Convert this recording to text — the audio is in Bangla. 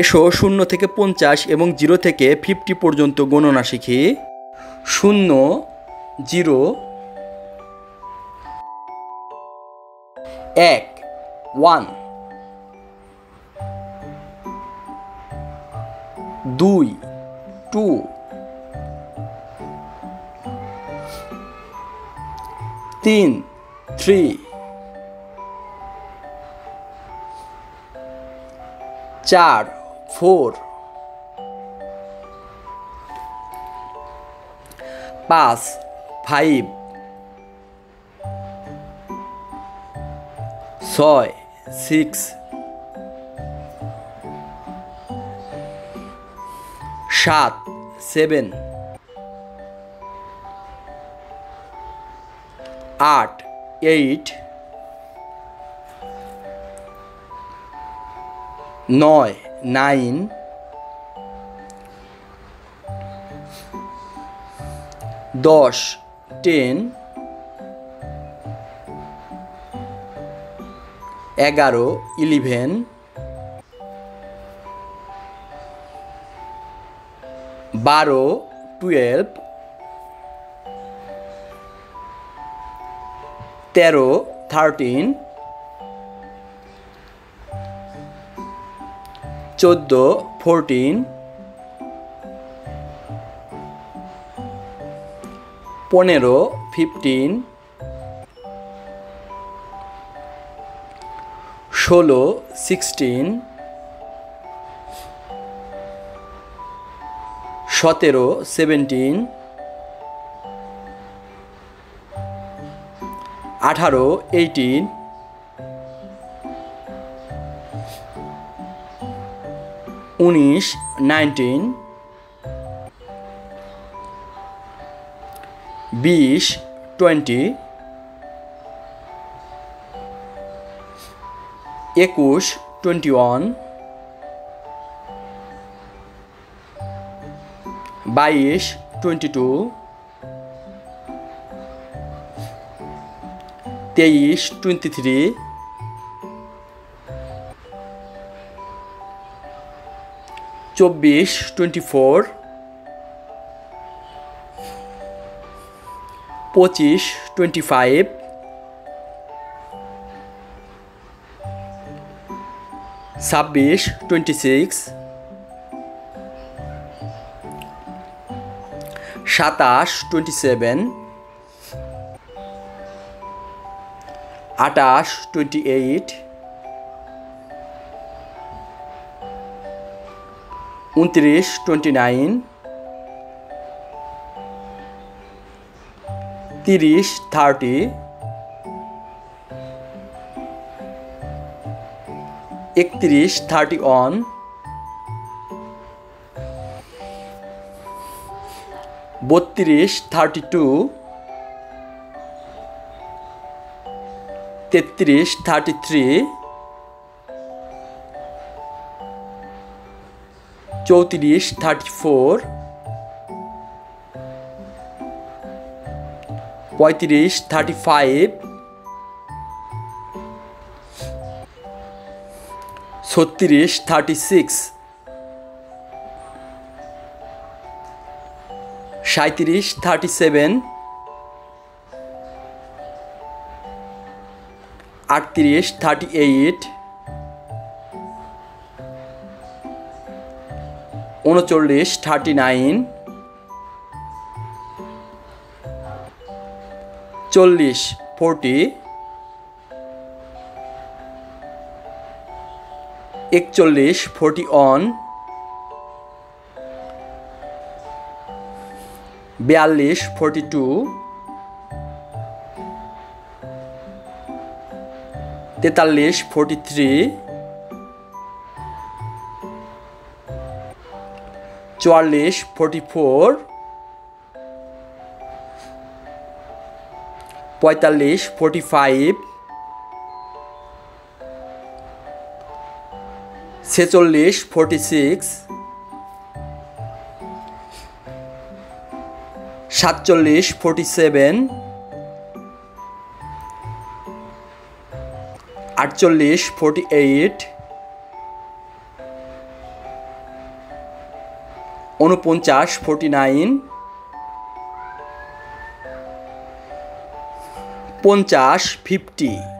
এসো শূন্য থেকে 50 এবং 0 থেকে 50 পর্যন্ত গণনা শিখি। 0 0 1 2 2 3 3 4 4 5 5 6 6 7 7 8 8 9 9 10 10 11 11 12 12 13 13 14 15 16 17 18 18 19 20 21 22 23 24 25 26 27 28 29 30 31 32 33 34 35 36 37 38 39 40 41 42 43 44 45 46 47 48 49 49 50 50